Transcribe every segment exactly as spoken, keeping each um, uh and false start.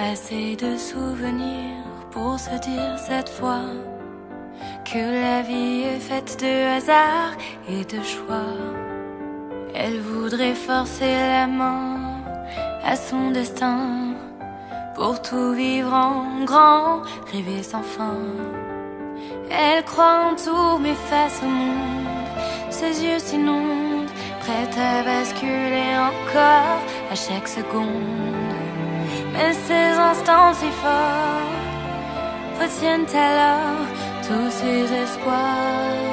Assez de souvenirs pour se dire cette fois que la vie est faite de hasard et de choix. Elle voudrait forcer la main à son destin pour tout vivre en grand, rêver sans fin. Elle croit en tout mais face au monde, ses yeux s'inondent, prête à basculer encore à chaque seconde. Et ces instants si forts retiennent alors tous ses espoirs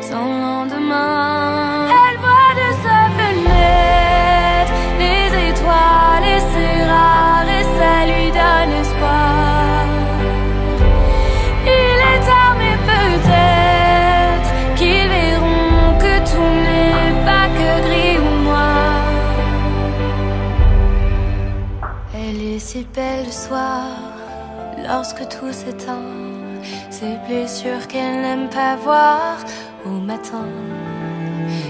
sans lendemain. Elle voit de sa fenêtre les étoiles et c'est rare et ça lui donne espoir. Il est tard mais peut-être qu'ils verront que tout n'est pas que gris ou noir. Elle est si belle le soir, lorsque tout s'éteint, ces blessures qu'elle n'aime pas voir au matin,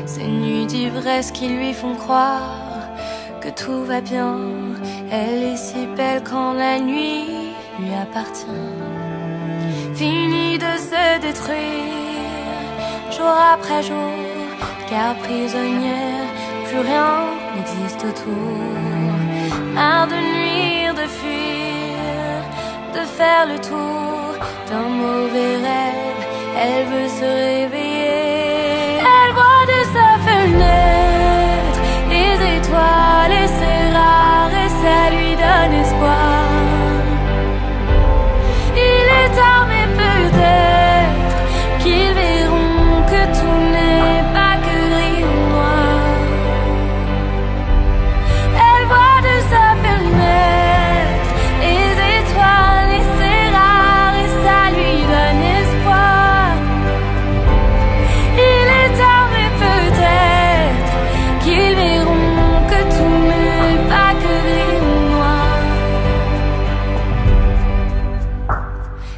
ces nuits d'ivresse qui lui font croire que tout va bien. Elle est si belle quand la nuit lui appartient. Fini de se détruire, jour après jour, car prisonnière, plus rien n'existe autour. Marre de nuire, de fuir, de faire le tour d'un mauvais rêve, elle veut se réveiller. Elle voit de sa fenêtre les étoiles et c'est rare et ça lui donne espoir. Il est tard mais peut-être qu'ils verront que tout n'est pas que gris ou noir. Elle voit de sa fenêtre les étoiles et c'est rare et ça lui donne espoir. Il est tard mais peut-être qu'ils verront que tout n'est pas que gris ou noir.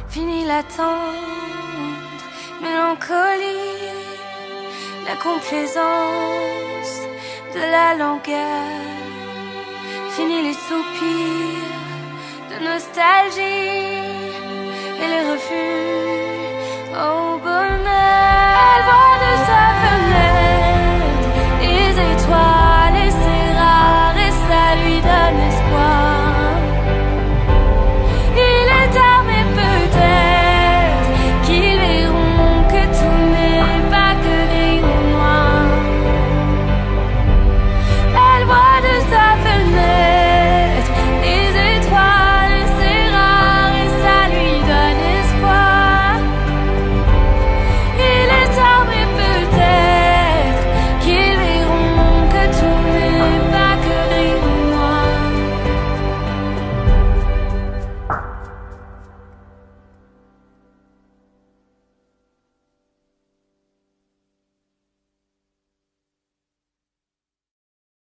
Fini l'attente, mélancolie, la complaisance de la langueur. Fini les soupirs de nostalgie et les refus au bonheur. Elle voit de sa fenêtre